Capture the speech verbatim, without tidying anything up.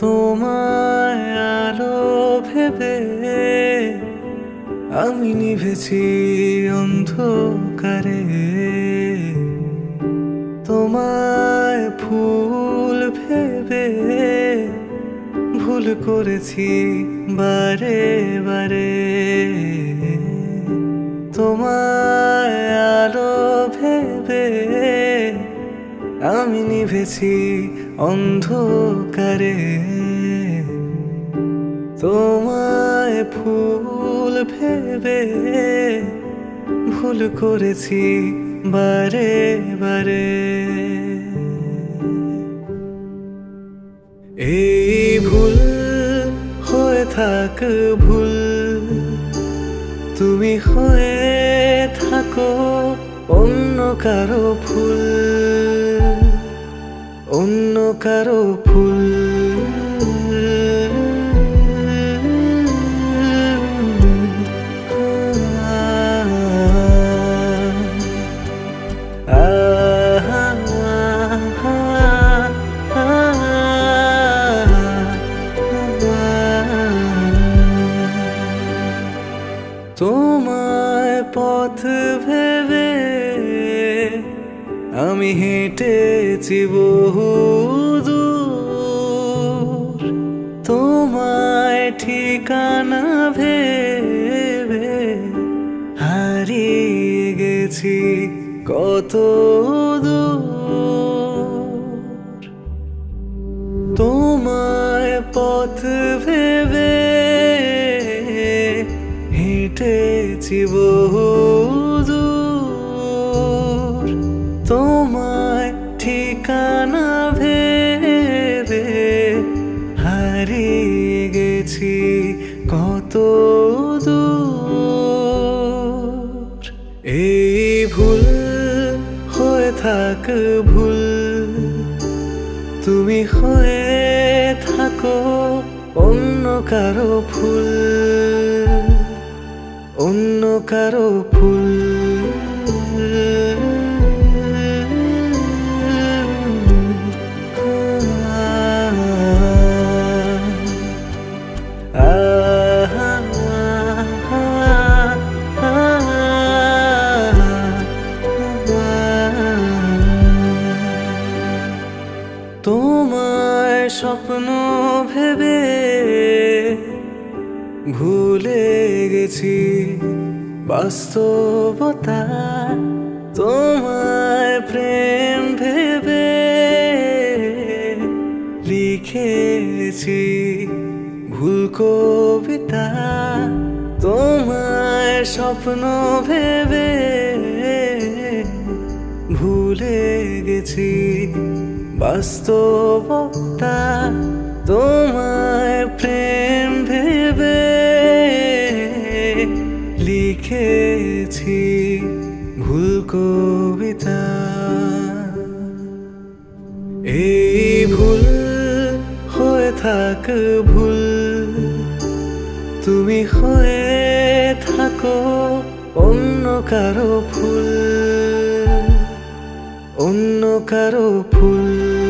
তোমায় আলো ভেবে আমি নিভেছি অন্ধকারে, তোমায় ফুল ভেবে ভুল করেছি বারে বারে, তোমায় আলো ভেবে আমি নিভেছি অন্ধকারে, তোমায় ফুল ভেবে ভুল করেছি বারে বারে। এই ভুল হয়ে থাক ভুল, তুমি হয়ে থাকো অন্য কারো ফুল, অন্য কারো ফুল। তোমায় পথ ভেবে আমি হেঁটেছি বহু দূর, তোমায় ঠিকানা ভেবে হারিয়ে গেছি কত দূর, তোমায় পথ ভেবে হেঁটেছি বহু দূর, তোমায় ঠিকানা ভেবে হারিয়ে গেছি কত দূর। এই ভুল হয়ে থাক ভুল, তুমি হয়ে থাকো অন্য কারো ফুল, অন্য কারো ফুল। তোমায় স্বপ্ন ভেবে ভুলে গেছি বাস্তবতা, তোমায় প্রেম ভেবে লিখেছি ভুল কবিতা, তোমায় স্বপ্ন ভেবে ভুলে গেছি বাস্তবতা, তোমায় প্রেম ভেবে লিখেছি ভুল কবিতা। এই ভুল হয়ে থাক ভুল, তুমি হয়ে থাকো অন্য কারো ফুল, অন্য কারো ফুল।